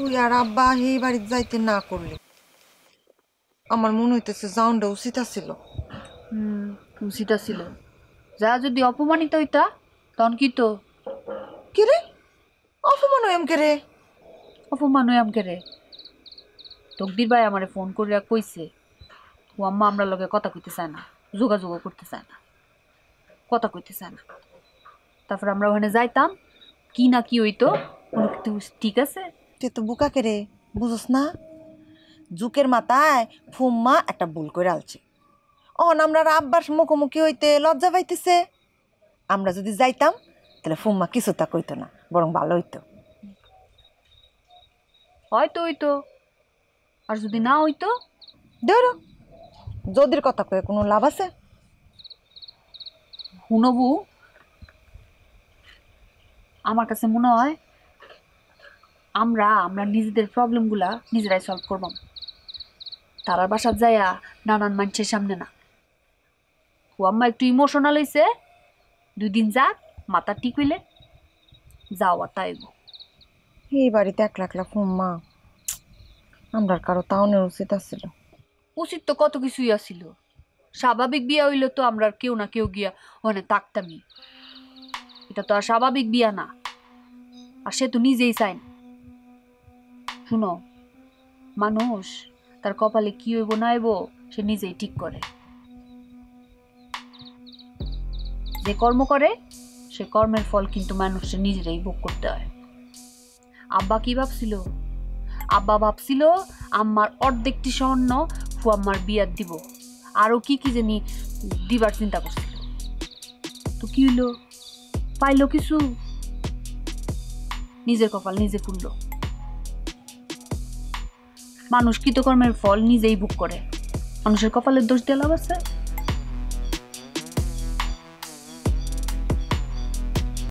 তুই আর আব্বা এই বাড়িতে যাইতে না করলি। আমার মনে হইতেছে যাওয়াটা উচিত ছিল। উচিত ছিল। যা যদি অপমানিত হইতা তখন কি তো কি রে অপমান হইম কে রে? অপমান হইম কে রে? তকদির ভাই আমারে ফোন করিয়া কইছে ও আম্মা আমরা লগে কথা কইতে চায় না, যোগাযোগ করতে চায় না, কথা কইতে চায় না। তারপর আমরা ওখানে যাইতাম কি না কি হইতো। ঠিক আছে তুই তো বুকা কে রে বুঝোস না? জুকের মাথায় ফুম্মা একটা ভুল করে আলছে। অন আমরা আব্বার মুখোমুখি হইতে লজ্জা পাইতেছে। আমরা যদি যাইতাম তাহলে ফুম্মা কিছু তা কইতো না, বরং ভালো হইতো। হয়তো হইতো, আর যদি না হইতো ধরো যদির কথা কয়ে কোনো লাভ আছে? শুনবু আমার কাছে মনে হয় আমরা আমরা নিজেদের প্রবলেমগুলা নিজেরাই সলভ করবাম, তারার বাসা যায়া নানান মানুষের সামনে না। ও আম্মা একটু ইমোশনাল হয়েছে, দুই দিন যাক মাথা ঠিক হইলে যাওয়া তাই। এই বাড়িতে একলা একলা ফুম্মা আমরা কারো তাওনের উচিত আসছিল। উচিত তো কত কিছুই আসছিল। স্বাভাবিক বিয়া হইলে তো আমরা কেউ না কেউ গিয়া ওখানে থাকতামই, এটা তো আর স্বাভাবিক বিয়া না। আর সে তো নিজেই চাই না। শুনো, মানুষ তার কপালে কি হইব না হইব সে নিজেই ঠিক করে। যে কর্ম করে সে কর্মের ফল কিন্তু মানুষকে নিজেরাই ভোগ করতে হয়। আব্বা কি ভাবছিল? আব্বা ভাবছিল আম্মার অর্ধেকটি স্বর্ণ ফুয়াম্মার বিয়ার দিব, আরও কি কি জানি দিবার চিন্তা করছিল। তো কি হইল? পাইল কিছু? নিজের কপাল নিজে ফুলল। মানুষ কৃতকর্মের ফল নিজেই ভোগ করে, মানুষের কপালের দোষ দিয়ে লাভ আছে?